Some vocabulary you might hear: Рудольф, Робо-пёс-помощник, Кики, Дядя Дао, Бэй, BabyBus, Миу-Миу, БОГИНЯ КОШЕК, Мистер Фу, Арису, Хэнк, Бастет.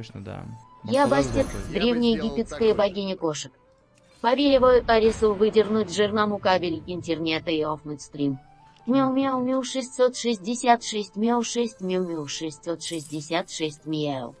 точно, да. Я Бастет, древняя египетская богиня кошек. Повеливаю Арису выдернуть жирному кабель интернета и офнуть стрим. Мяу-мяу-мяу 666, мяу 6, мяу-мяу 666, мяу.